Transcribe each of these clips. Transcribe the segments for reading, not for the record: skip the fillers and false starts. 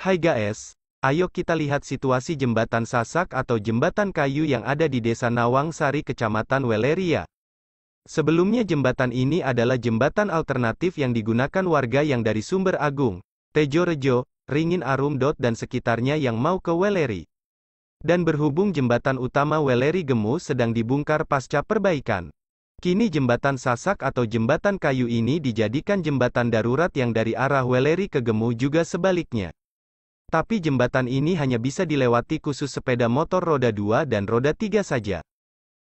Hai guys, ayo kita lihat situasi jembatan Sasak atau jembatan kayu yang ada di desa Nawangsari, Kecamatan Weleri. Sebelumnya jembatan ini adalah jembatan alternatif yang digunakan warga yang dari Sumber Agung, Tejo Rejo, Ringin Arum, dan sekitarnya yang mau ke Weleri. Dan berhubung jembatan utama Weleri Gemuh sedang dibongkar pasca perbaikan. Kini jembatan Sasak atau jembatan kayu ini dijadikan jembatan darurat yang dari arah Weleri ke Gemuh juga sebaliknya. Tapi jembatan ini hanya bisa dilewati khusus sepeda motor roda 2 dan roda 3 saja.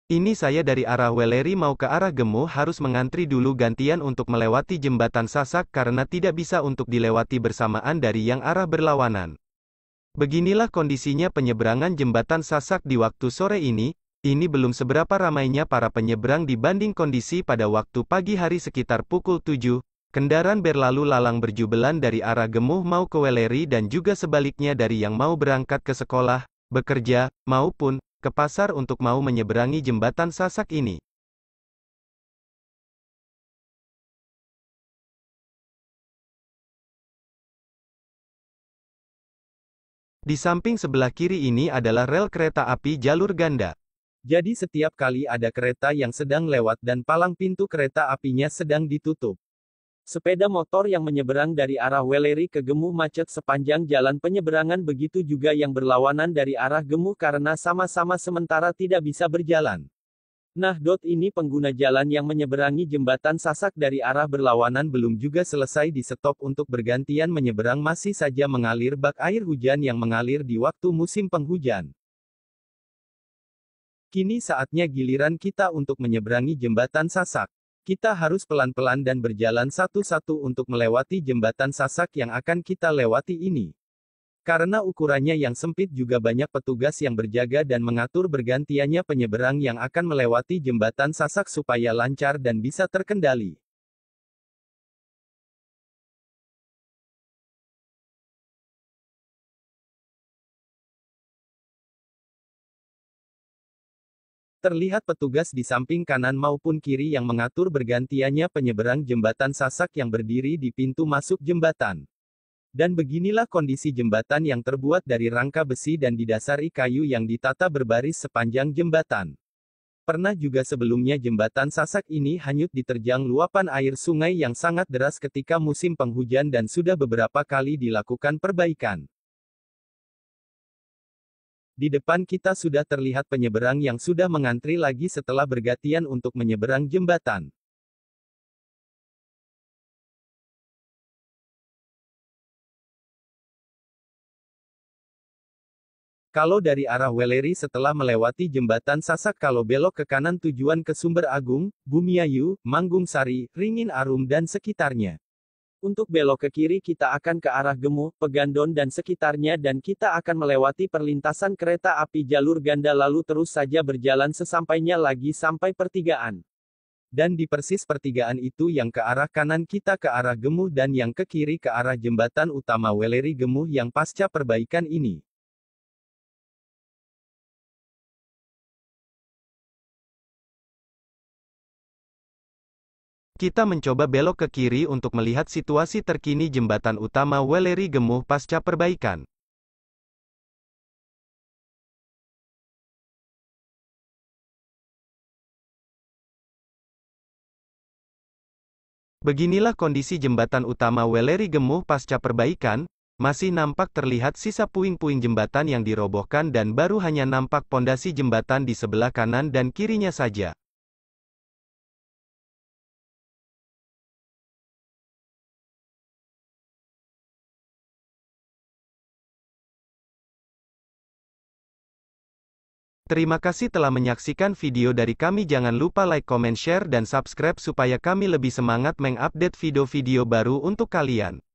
Ini saya dari arah Weleri mau ke arah Gemuh harus mengantri dulu gantian untuk melewati jembatan Sasak karena tidak bisa untuk dilewati bersamaan dari yang arah berlawanan. Beginilah kondisinya penyeberangan jembatan Sasak di waktu sore ini. Ini belum seberapa ramainya para penyeberang dibanding kondisi pada waktu pagi hari sekitar pukul 7, kendaraan berlalu lalang berjubelan dari arah Gemuh mau ke Weleri dan juga sebaliknya dari yang mau berangkat ke sekolah, bekerja, maupun ke pasar untuk mau menyeberangi jembatan Sasak ini. Di samping sebelah kiri ini adalah rel kereta api jalur ganda. Jadi setiap kali ada kereta yang sedang lewat dan palang pintu kereta apinya sedang ditutup. Sepeda motor yang menyeberang dari arah Weleri ke Gemuh macet sepanjang jalan penyeberangan, begitu juga yang berlawanan dari arah Gemuh karena sama-sama sementara tidak bisa berjalan. Nah, ini pengguna jalan yang menyeberangi jembatan Sasak dari arah berlawanan belum juga selesai di stop untuk bergantian menyeberang, masih saja mengalir bak air hujan yang mengalir di waktu musim penghujan. Kini saatnya giliran kita untuk menyeberangi jembatan Sasak. Kita harus pelan-pelan dan berjalan satu-satu untuk melewati jembatan Sasak yang akan kita lewati ini. Karena ukurannya yang sempit juga banyak petugas yang berjaga dan mengatur bergantiannya penyeberang yang akan melewati jembatan Sasak supaya lancar dan bisa terkendali. Terlihat petugas di samping kanan maupun kiri yang mengatur bergantiannya penyeberang jembatan Sasak yang berdiri di pintu masuk jembatan. Dan beginilah kondisi jembatan yang terbuat dari rangka besi dan didasari kayu yang ditata berbaris sepanjang jembatan. Pernah juga sebelumnya jembatan Sasak ini hanyut diterjang luapan air sungai yang sangat deras ketika musim penghujan dan sudah beberapa kali dilakukan perbaikan. Di depan kita sudah terlihat penyeberang yang sudah mengantri lagi setelah bergantian untuk menyeberang jembatan. Kalau dari arah Weleri setelah melewati jembatan Sasak, kalau belok ke kanan tujuan ke Sumber Agung, Bumiayu, Manggung Sari, Ringin Arum dan sekitarnya. Untuk belok ke kiri kita akan ke arah Gemuh, Pegandon dan sekitarnya dan kita akan melewati perlintasan kereta api jalur ganda lalu terus saja berjalan sesampainya lagi sampai pertigaan. Dan di persis pertigaan itu yang ke arah kanan kita ke arah Gemuh dan yang ke kiri ke arah jembatan utama Weleri Gemuh yang pasca perbaikan ini. Kita mencoba belok ke kiri untuk melihat situasi terkini jembatan utama Weleri Gemuh pasca perbaikan. Beginilah kondisi jembatan utama Weleri Gemuh pasca perbaikan, masih nampak terlihat sisa puing-puing jembatan yang dirobohkan dan baru hanya nampak pondasi jembatan di sebelah kanan dan kirinya saja. Terima kasih telah menyaksikan video dari kami. Jangan lupa like, comment, share, dan subscribe supaya kami lebih semangat mengupdate video-video baru untuk kalian.